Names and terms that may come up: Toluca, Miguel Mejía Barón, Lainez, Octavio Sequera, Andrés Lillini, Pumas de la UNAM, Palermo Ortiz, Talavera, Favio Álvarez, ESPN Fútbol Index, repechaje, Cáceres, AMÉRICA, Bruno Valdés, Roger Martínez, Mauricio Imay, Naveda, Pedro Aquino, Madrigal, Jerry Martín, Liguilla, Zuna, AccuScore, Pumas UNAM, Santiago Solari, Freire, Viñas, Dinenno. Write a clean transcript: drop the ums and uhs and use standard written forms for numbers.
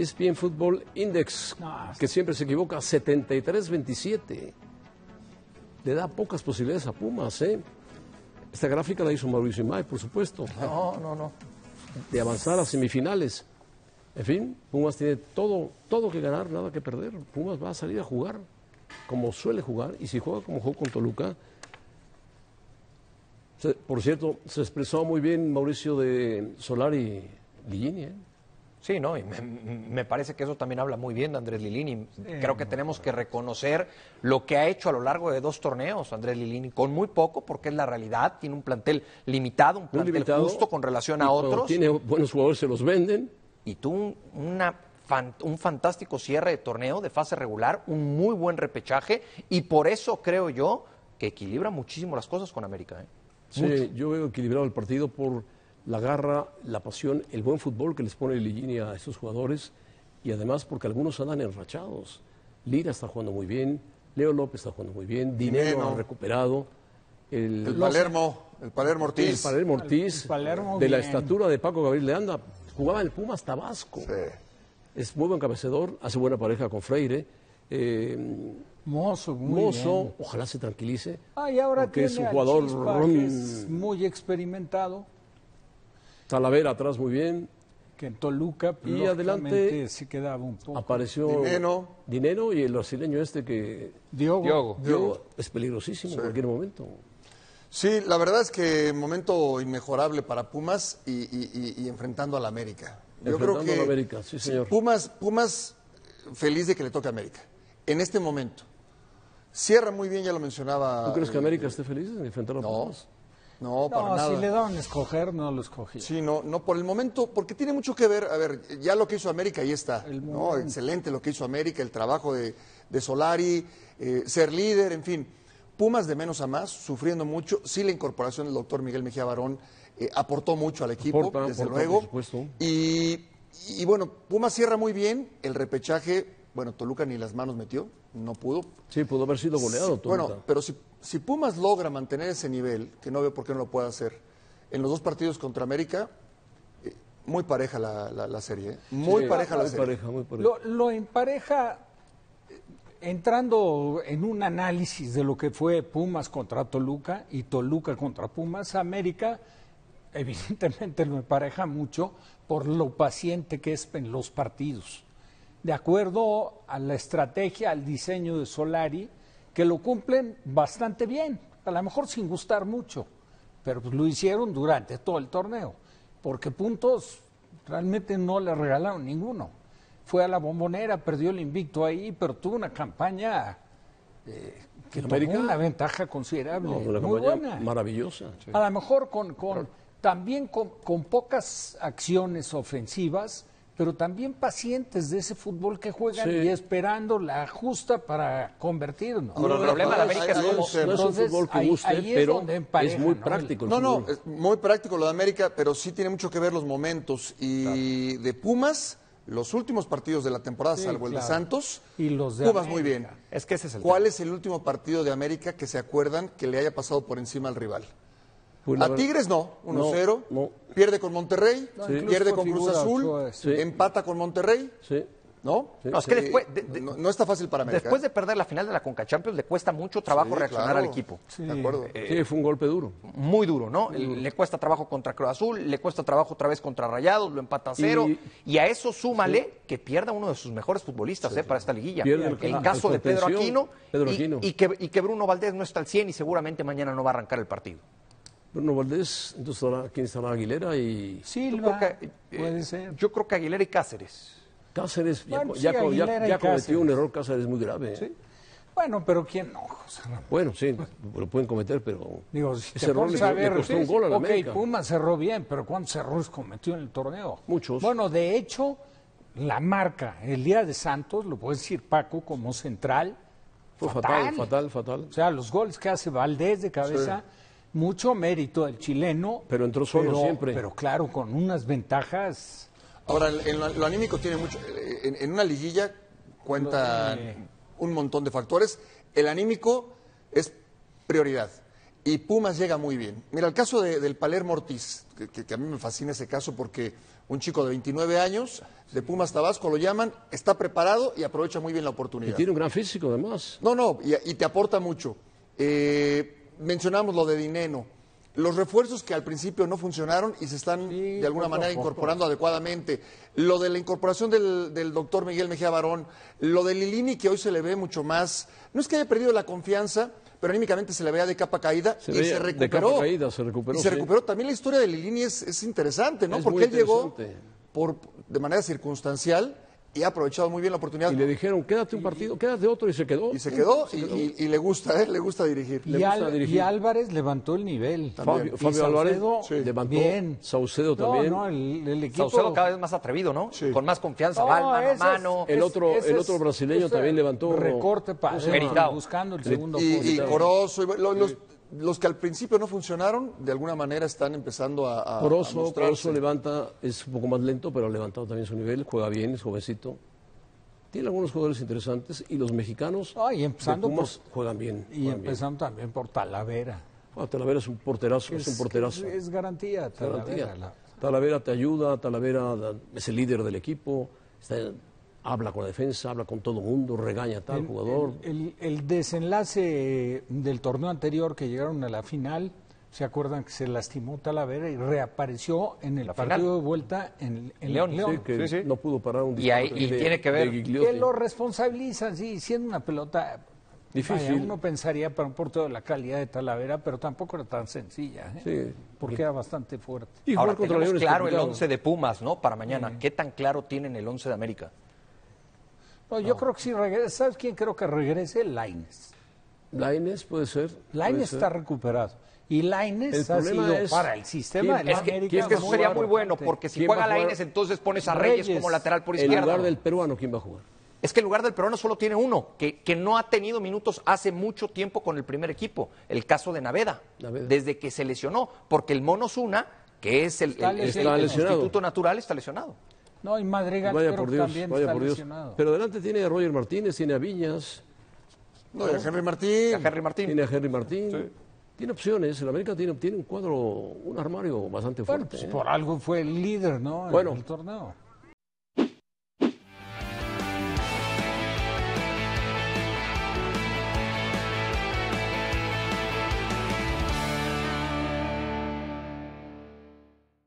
ESPN Fútbol Index, que siempre se equivoca, 73-27. Le da pocas posibilidades a Pumas, ¿eh? Esta gráfica la hizo Mauricio Imay, por supuesto. De avanzar a semifinales. En fin, Pumas tiene todo que ganar, nada que perder. Pumas va a salir a jugar como suele jugar, y si juega como jugó con Toluca. Por cierto, se expresó muy bien Mauricio de Solari Lillini, ¿eh? Sí, no, y me parece que eso también habla muy bien de Andrés Lillini. Creo que tenemos que reconocer lo que ha hecho a lo largo de 2 torneos Andrés Lillini, con muy poco, porque es la realidad. Tiene un plantel limitado, un plantel justo con relación a otros. Tiene buenos jugadores, se los venden. Y tuvo un fantástico cierre de torneo de fase regular, un muy buen repechaje, y por eso creo yo que equilibra muchísimo las cosas con América, ¿eh? Sí, yo veo equilibrado el partido por la garra, la pasión, el buen fútbol que les pone Lillini a esos jugadores, y además porque algunos andan enrachados. Lira está jugando muy bien, Leo López está jugando muy bien, Dinenno ha recuperado. El Palermo Ortiz, de la estatura de Paco Gabriel Leanda, jugaba en el Pumas Tabasco. Sí. Es muy buen cabecedor, hace buena pareja con Freire. Mozo, ojalá se tranquilice. Y ahora porque tiene es un jugador muy experimentado. Talavera atrás muy bien. Que en Toluca, y adelante sí quedaba un poco. Apareció Dinenno y el brasileño este que... Diogo. Es peligrosísimo en cualquier momento. Sí, la verdad es que momento inmejorable para Pumas y enfrentando a la América. Yo creo que América, sí, señor. Pumas feliz de que le toque a América. En este momento. Cierra muy bien, ya lo mencionaba. ¿Tú crees que América esté feliz de enfrentar a Pumas? No, para nada. Si le daban a escoger, no lo escogía. Sí, no por el momento, porque tiene mucho que ver. A ver, ya lo que hizo América, ahí está. No, excelente lo que hizo América, el trabajo de Solari, ser líder, en fin. Pumas de menos a más, sufriendo mucho. Sí, la incorporación del doctor Miguel Mejía Barón aportó mucho al equipo, desde luego. Por supuesto. Y bueno, Pumas cierra muy bien el repechaje. Bueno, Toluca ni las manos metió, no pudo. Sí, pudo haber sido goleado Toluca. Bueno, pero si Pumas logra mantener ese nivel, que no veo por qué no lo pueda hacer, en los 2 partidos contra América, muy pareja la serie. Muy pareja la serie. Lo empareja entrando en un análisis de lo que fue Pumas contra Toluca y Toluca contra Pumas. América evidentemente lo empareja mucho por lo paciente que es en los partidos. De acuerdo a la estrategia, al diseño de Solari, que lo cumplen bastante bien, a lo mejor sin gustar mucho, pero pues lo hicieron durante todo el torneo, porque puntos realmente no le regalaron ninguno. Fue a la Bombonera, perdió el invicto ahí, pero tuvo una campaña que tomó una ventaja considerable, muy buena, maravillosa. Sí. A lo mejor también con pocas acciones ofensivas, pero también pacientes de ese fútbol que juegan y esperando la justa para convertirnos. Ahora, el problema de América es un fútbol que guste, pero es muy práctico. No, es muy práctico lo de América, pero sí tiene mucho que ver los momentos. Y de Pumas, los últimos partidos de la temporada, salvo el de Santos, y los de Pumas muy bien. Es que ese es el tema. ¿Cuál es el último partido de América que se acuerdan que le haya pasado por encima al rival? A Tigres no, 1-0, pierde con Monterrey, pierde con Cruz Azul, empata con Monterrey, no está fácil para América. Después de perder la final de la Conca Champions, le cuesta mucho trabajo reaccionar al equipo. Sí, de acuerdo. Fue un golpe duro. Muy duro, ¿no? Muy duro. Le cuesta trabajo contra Cruz Azul, le cuesta trabajo otra vez contra Rayados, lo empata a 0, y a eso súmale que pierda uno de sus mejores futbolistas para esta liguilla. El caso de Pedro Aquino, y que Bruno Valdés no está al 100 y seguramente mañana no va a arrancar el partido. Bruno Valdés, entonces ¿quién estará? Aguilera y... Silva, puede ser. Yo creo que Aguilera y Cáceres. Cáceres ya cometió un error Cáceres muy grave. Sí. Bueno, pero ¿quién no? Bueno, sí, lo pueden cometer, pero... Digo, si ese error le costó un gol a la América. Pumas cerró bien, pero ¿cuántos errores cometió en el torneo? Muchos. Bueno, de hecho, la marca, el día de Santos, lo puede decir Paco como central, fue fatal. O sea, los goles que hace Valdés de cabeza... Sí. Mucho mérito del chileno. Pero entró solo siempre. Pero claro, con unas ventajas. Ahora, en lo anímico tiene mucho. En una liguilla cuentan un montón de factores. El anímico es prioridad. Y Pumas llega muy bien. Mira, el caso del Palermo Ortiz, que a mí me fascina ese caso porque un chico de 29 años, de Pumas Tabasco, lo llaman, está preparado y aprovecha muy bien la oportunidad. Y tiene un gran físico, además. No, no, y te aporta mucho. Mencionamos lo de Dinenno. Los refuerzos que al principio no funcionaron y se están, sí, de alguna manera incorporando adecuadamente. Lo de la incorporación del doctor Miguel Mejía Barón, lo de Lillini, que hoy se le ve mucho más. No es que haya perdido la confianza, pero anímicamente se le veía de capa caída se recuperó. De capa caída, se recuperó. Y se recuperó. También la historia de Lillini es interesante, ¿no? Porque él llegó de manera circunstancial y ha aprovechado muy bien la oportunidad. Y le dijeron, quédate un partido, quédate otro, y se quedó. Y se quedó, y le gusta, le gusta dirigir. Y Álvarez levantó el nivel. Favio Álvarez levantó bien. Saucedo también. No, el equipo... Saucedo cada vez más atrevido, ¿no? Sí. Con más confianza, va mano a mano. El otro brasileño también levantó... Recorte, buscando el segundo. Y Corozo, los que al principio no funcionaron, de alguna manera están empezando a Poroso levanta, es un poco más lento, pero ha levantado también su nivel, juega bien, es jovencito. Tiene algunos jugadores interesantes y los mexicanos juegan bien. Y empezando también por Talavera. Talavera es un porterazo, es garantía, Talavera. Talavera te ayuda, Talavera es el líder del equipo, habla con la defensa, habla con todo el mundo, regaña a tal jugador. El desenlace del torneo anterior que llegaron a la final, ¿se acuerdan que se lastimó Talavera y reapareció en el partido de vuelta en León? Sí, que no pudo parar un disparo. Y tiene que ver que lo responsabilizan, sí, siendo una pelota difícil. Vaya, uno pensaría para un portero de la calidad de Talavera, pero tampoco era tan sencilla, porque era bastante fuerte. Y ahora tenemos claro el 11 de Pumas, ¿no? Para mañana. ¿Qué tan claro tienen el 11 de América? No, yo creo que sí regresa. ¿Sabes quién creo que regrese? Lainez. Lainez puede ser. Lainez está recuperado. Y Lainez ha sido para el sistema de la América. Es que eso sería muy bueno, porque si juega Lainez, entonces pones a Reyes como lateral por izquierda. En lugar del peruano, ¿quién va a jugar? Es que en lugar del peruano solo tiene uno, que no ha tenido minutos hace mucho tiempo con el primer equipo. El caso de Naveda, desde que se lesionó, porque el Mono Zuna, que es el sustituto natural, está lesionado. No, y Madrigal también está lesionado. Pero delante tiene a Roger Martínez, tiene a Viñas. No, y a Jerry Martín. Tiene a Jerry Martín. Sí. Tiene opciones. El América tiene un armario bastante fuerte. Por algo fue el líder, ¿no? Bueno, en el torneo.